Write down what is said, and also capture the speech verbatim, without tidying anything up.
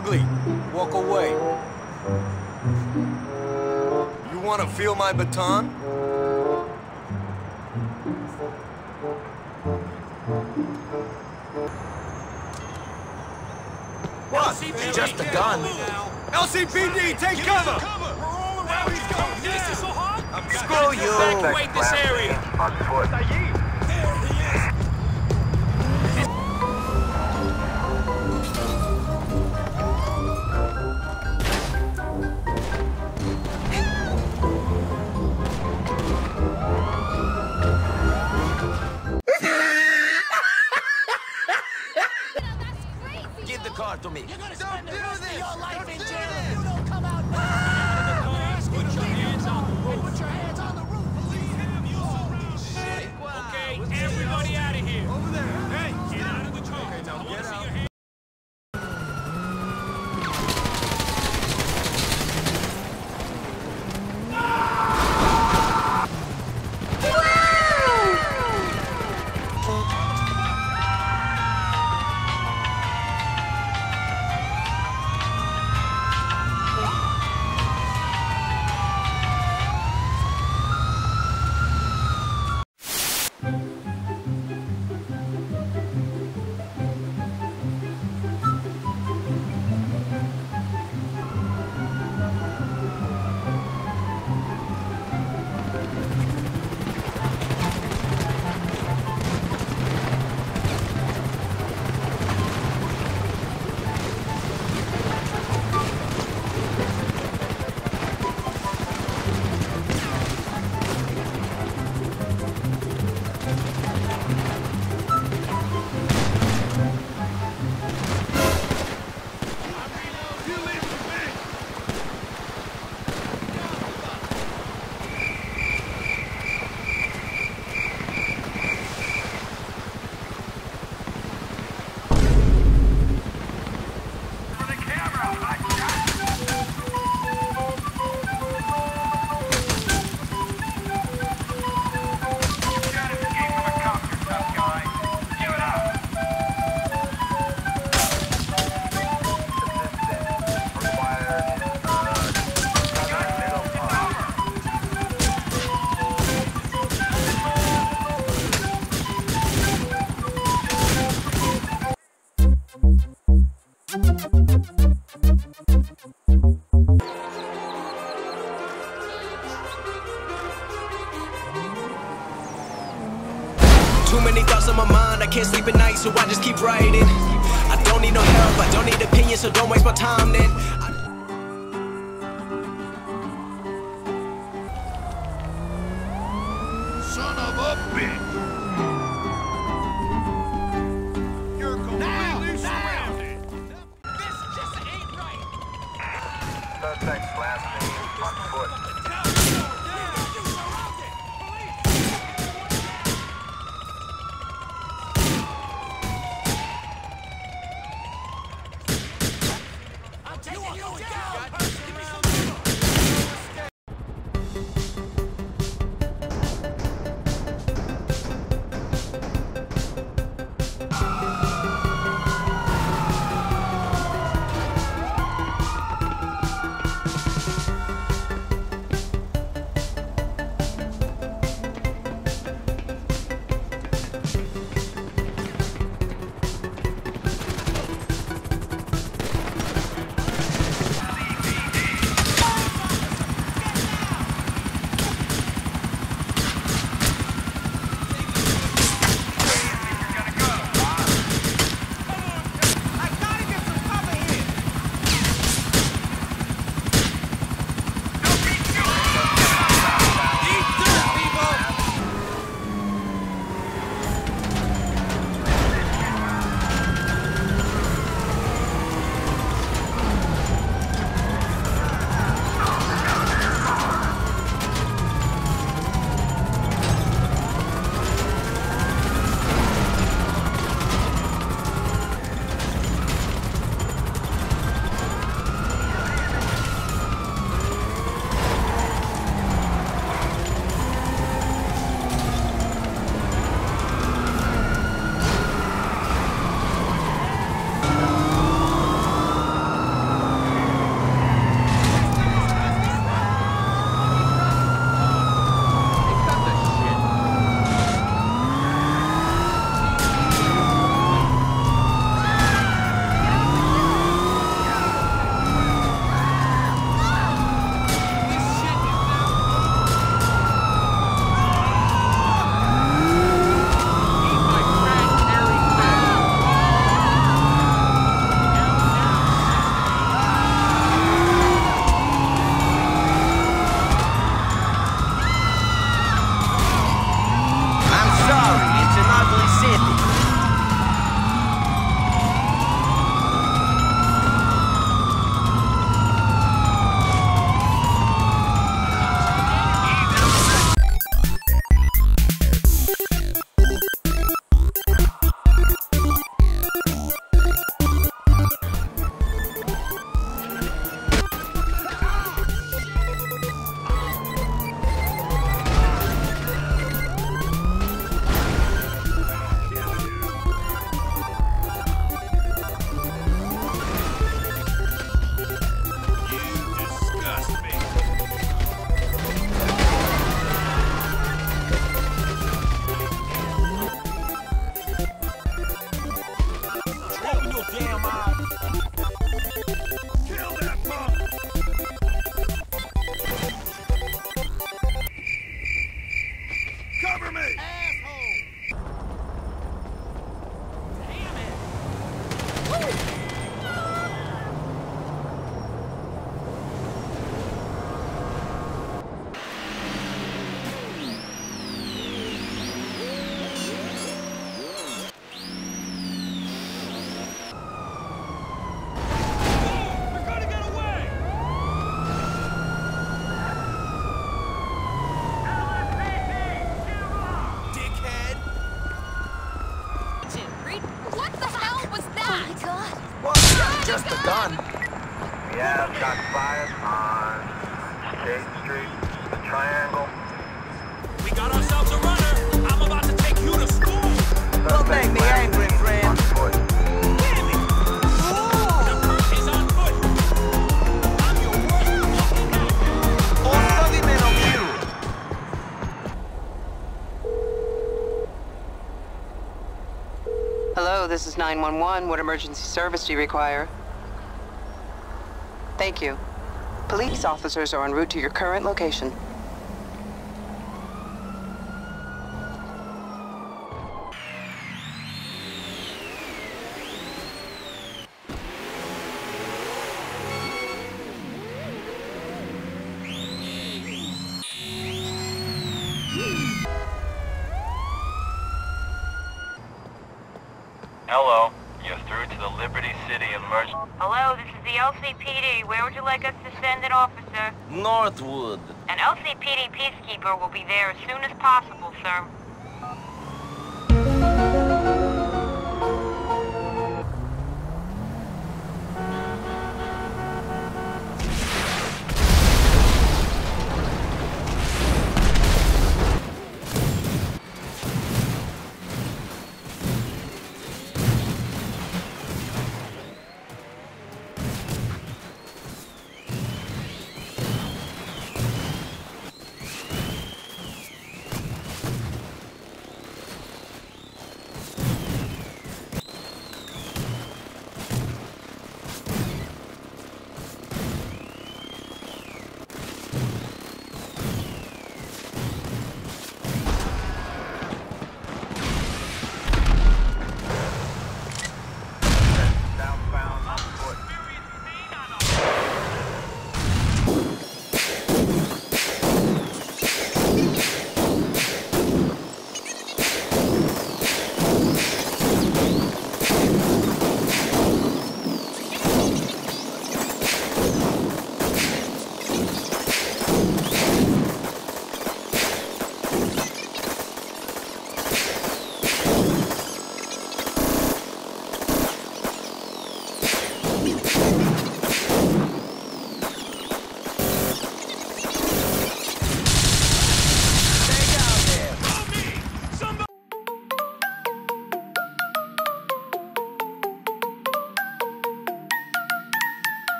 ugly. Walk away. You want to feel my baton? What? L C P D, just a gun. L C P D, take Give cover! cover. We're all around you. This is so hot. Screw you! Evacuate this area. On foot. To me. You're gonna spend the rest of your life in jail if you don't come out now. Put your hands on the roof. Put your hands on the roof. Believe him, you surround shit. Okay, everybody out of here. Over there. Hey, get out of the truck. Okay, now get out. Too many thoughts on my mind, I can't sleep at night, so I just keep writing. I don't need no help, I don't need opinions, so don't waste my time then. I Son of a bitch! You're completely surrounded! This just ain't right! Suspect's blasting on foot. have shots fired on State Street, the triangle. We got ourselves a runner. I'm about to take you to school. Don't make me angry, friend. Hello, this is nine one one. What emergency service do you require? Thank you. Police officers are en route to your current location. Hello, you're through to the Liberty City Emergency. Hello, this is the L C P D. Where would you like us to send an officer? Northwood. An L C P D peacekeeper will be there as soon as possible, sir.